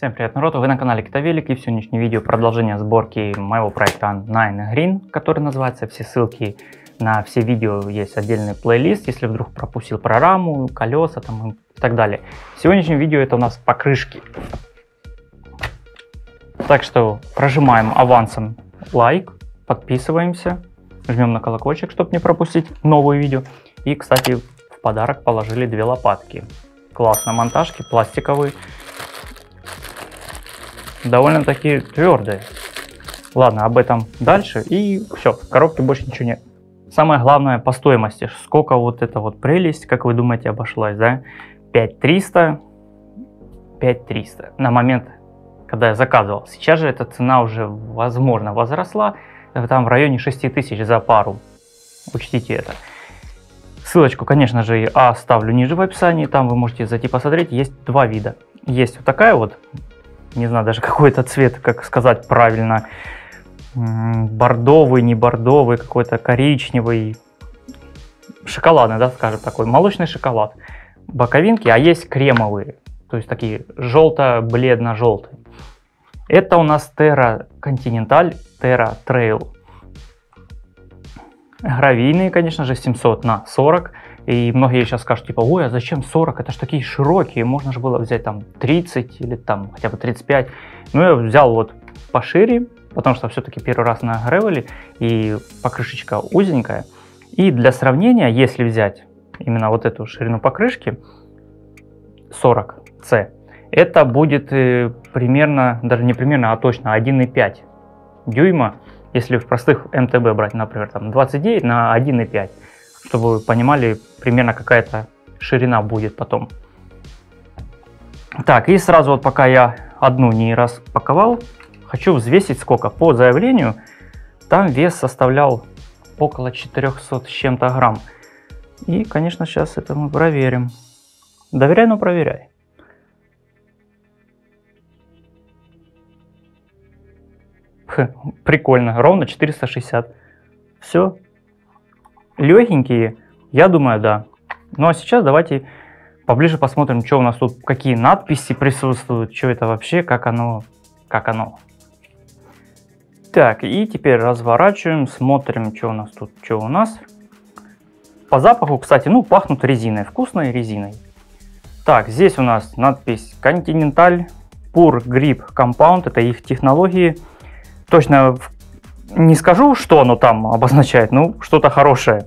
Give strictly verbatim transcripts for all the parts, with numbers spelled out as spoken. Всем привет, народ! Вы на канале Китай Велик, и в сегодняшнем видео продолжение сборки моего проекта nine green, который называется. Все ссылки на все видео есть отдельный плейлист, если вдруг пропустил программу, колеса там, и так далее. В сегодняшнем видео это у нас покрышки. Так что прожимаем авансом лайк, подписываемся, жмем на колокольчик, чтобы не пропустить новые видео. И, кстати, в подарок положили две лопатки. Классные монтажки, пластиковые. Довольно-таки твердые. Ладно, об этом дальше. И все, в коробке больше ничего нет. Самое главное по стоимости. Сколько вот эта вот прелесть, как вы думаете, обошлась, да? пять триста. пять триста. На момент, когда я заказывал. Сейчас же эта цена уже, возможно, возросла. Там в районе шести тысяч за пару. Учтите это. Ссылочку, конечно же, я оставлю ниже в описании. Там вы можете зайти посмотреть. Есть два вида. Есть вот такая вот. Не знаю даже какой это цвет, как сказать правильно, бордовый, не бордовый, какой-то коричневый, шоколадный, да, скажем, такой, молочный шоколад, боковинки, а есть кремовые, то есть такие желто-бледно-желтые. Это у нас Terra Continental Terra Trail. Гравийные, конечно же, семьсот на сорок. И многие сейчас скажут, типа, ой, а зачем сорок, это же такие широкие, можно же было взять там тридцать или там хотя бы тридцать пять. Ну, я взял вот пошире, потому что все-таки первый раз на гревеле, и покрышечка узенькая. И для сравнения, если взять именно вот эту ширину покрышки, сорок цэ, это будет примерно, даже не примерно, а точно один и пять дюйма, если в простых эм тэ бэ брать, например, там двадцать девять на один и пять. Чтобы вы понимали, примерно какая-то ширина будет потом. Так, и сразу вот пока я одну не распаковал, хочу взвесить сколько. По заявлению там вес составлял около четырёхсот с чем-то грамм. И, конечно, сейчас это мы проверим. Доверяй, но проверяй. Ха, прикольно, ровно четыреста шестьдесят. Все. Легенькие, я думаю, да. Ну а сейчас давайте поближе посмотрим, что у нас тут, какие надписи присутствуют, что это вообще, как оно, как оно. Так, и теперь разворачиваем, смотрим, что у нас тут, что у нас. По запаху, кстати, ну, пахнут резиной, вкусной резиной. Так, здесь у нас надпись Continental Pur Grip Compound, это их технологии. Точно в не скажу, что оно там обозначает, ну, что-то хорошее.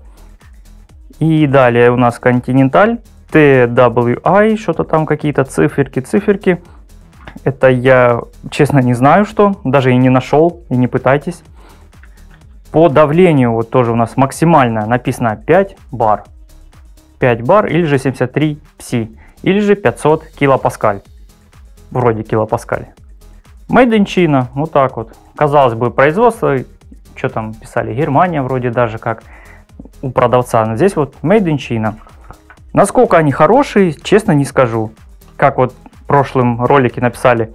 И далее у нас Continental, тэ дабл ю ай, что-то там какие-то циферки, циферки. Это я, честно, не знаю, что, даже и не нашел, и не пытайтесь. По давлению вот тоже у нас максимально написано пять бар. пять бар или же семьдесят три пси, или же пятьсот килопаскаль. Вроде килопаскаль. Made in China, вот так вот. Казалось бы, производство, что там писали, Германия вроде даже как у продавца. Но здесь вот Made in China. Насколько они хорошие, честно не скажу. Как вот в прошлом ролике написали,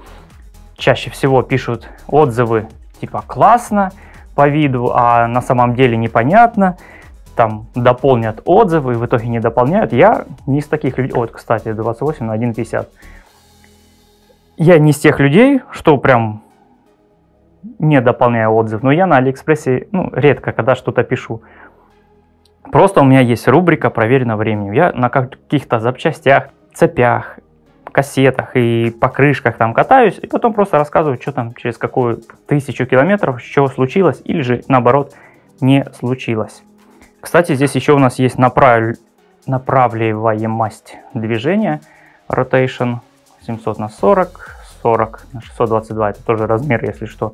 чаще всего пишут отзывы типа классно по виду, а на самом деле непонятно. Там дополнят отзывы и в итоге не дополняют. Я не из таких людей. Вот, кстати, двадцать восемь на один пятьдесят. Я не из тех людей, что прям не дополняю отзыв, но я на Алиэкспрессе, ну, редко, когда что-то пишу. Просто у меня есть рубрика «Проверено временем». Я на каких-то запчастях, цепях, кассетах и покрышках там катаюсь, и потом просто рассказываю, что там через какую тысячу километров, что случилось, или же, наоборот, не случилось. Кстати, здесь еще у нас есть направ... направляемость движения, rotation. семьсот на сорок, сорок на шестьсот двадцать два, это тоже размер, если что.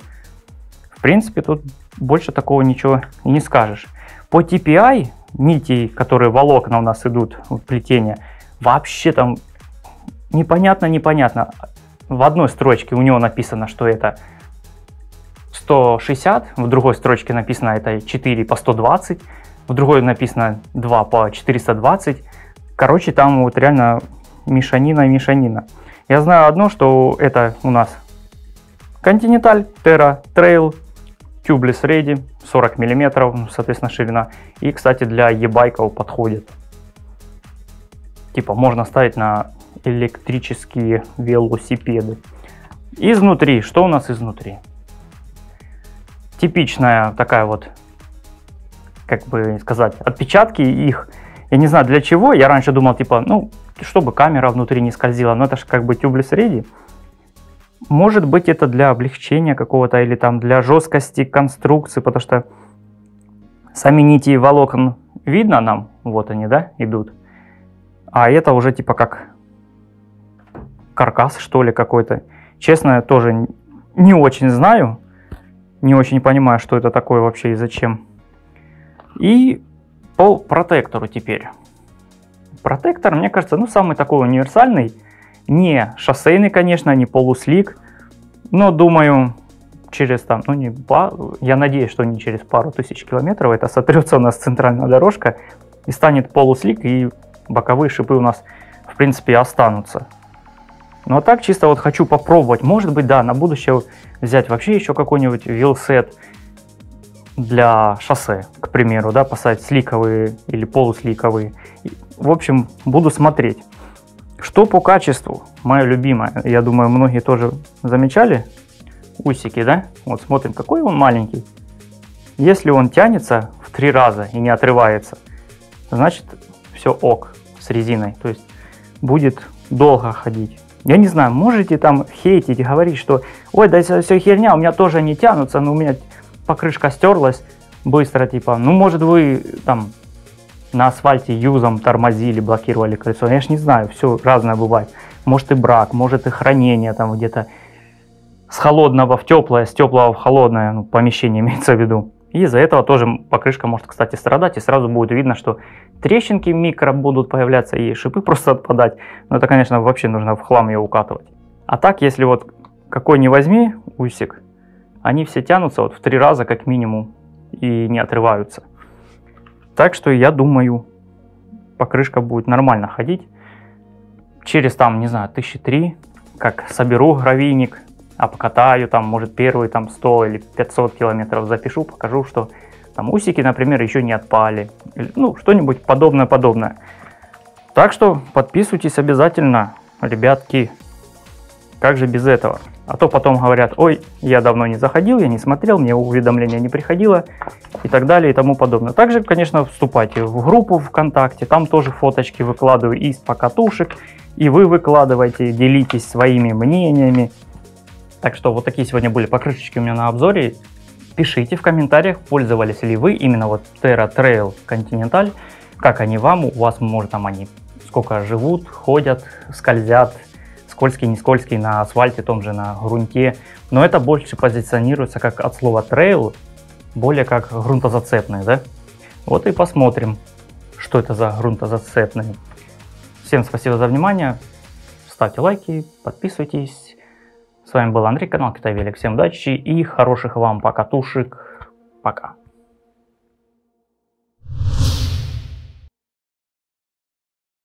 В принципе, тут больше такого ничего и не скажешь. По тэ пэ и, нити, которые волокна у нас идут, плетение, вообще там непонятно-непонятно. В одной строчке у него написано, что это сто шестьдесят, в другой строчке написано это четыре по сто двадцать, в другой написано два по четыреста двадцать. Короче, там вот реально мешанина, мешанина. Я знаю одно, что это у нас Continental Terra Trail Tubeless Ready, сорок миллиметров, соответственно, ширина. И, кстати, для e-байков подходит. Типа можно ставить на электрические велосипеды. Изнутри, что у нас изнутри? Типичная такая вот, как бы сказать, отпечатки их. Я не знаю для чего, я раньше думал, типа, ну, чтобы камера внутри не скользила, но это же как бы тюблес реди. Может быть, это для облегчения какого-то или там для жесткости конструкции, потому что сами нити волокон видно нам, вот они, да, идут. А это уже типа как каркас, что ли, какой-то. Честно, я тоже не очень знаю, не очень понимаю, что это такое вообще и зачем. И по протектору теперь. Протектор, мне кажется, ну, самый такой универсальный. Не шоссейный, конечно, не полуслик, но, думаю, через там, ну, не пару, я надеюсь, что не через пару тысяч километров это сотрется у нас центральная дорожка и станет полуслик, и боковые шипы у нас, в принципе, останутся. Ну, а так чисто вот хочу попробовать, может быть, да, на будущее взять вообще еще какой-нибудь вилсет для шоссе, к примеру, да, поставить сликовые или полусликовые. В общем, буду смотреть. Что по качеству? Мое любимое. Я думаю, многие тоже замечали. Усики, да? Вот смотрим, какой он маленький. Если он тянется в три раза и не отрывается, значит, все ок с резиной. То есть, будет долго ходить. Я не знаю, можете там хейтить и говорить, что ой, да это все херня, у меня тоже не тянутся, но у меня покрышка стерлась быстро, типа. Ну, может, вы там на асфальте юзом тормозили, блокировали колесо. Я ж не знаю, все разное бывает. Может и брак, может и хранение там где-то с холодного в теплое, с теплого в холодное, ну, помещение имеется в виду. И из-за этого тоже покрышка может, кстати, страдать, и сразу будет видно, что трещинки микро будут появляться и шипы просто отпадать. Но это, конечно, вообще нужно в хлам ее укатывать. А так, если вот какой ни возьми усик, они все тянутся вот в три раза как минимум и не отрываются. Так что я думаю, покрышка будет нормально ходить. Через там, не знаю, тысячи три, как соберу гравийник, обкатаю там, может, первые там сто или пятьсот километров запишу, покажу, что там усики, например, еще не отпали. Ну, что-нибудь подобное-подобное. Так что подписывайтесь обязательно, ребятки. Как же без этого? А то потом говорят, ой, я давно не заходил, я не смотрел, мне уведомления не приходило и так далее и тому подобное. Также, конечно, вступайте в группу ВКонтакте, там тоже фоточки выкладываю из покатушек, и вы выкладываете, делитесь своими мнениями. Так что вот такие сегодня были покрышечки у меня на обзоре. Пишите в комментариях, пользовались ли вы именно вот Terra Trail Continental, как они вам, у вас, может, там они сколько живут, ходят, скользят. Скользкий, не скользкий, на асфальте, том же, на грунте. Но это больше позиционируется как от слова трейл, более как грунтозацепные, да? Вот и посмотрим, что это за грунтозацепные. Всем спасибо за внимание. Ставьте лайки, подписывайтесь. С вами был Андрей Канал, Китай Велик. Всем удачи и хороших вам покатушек. Пока.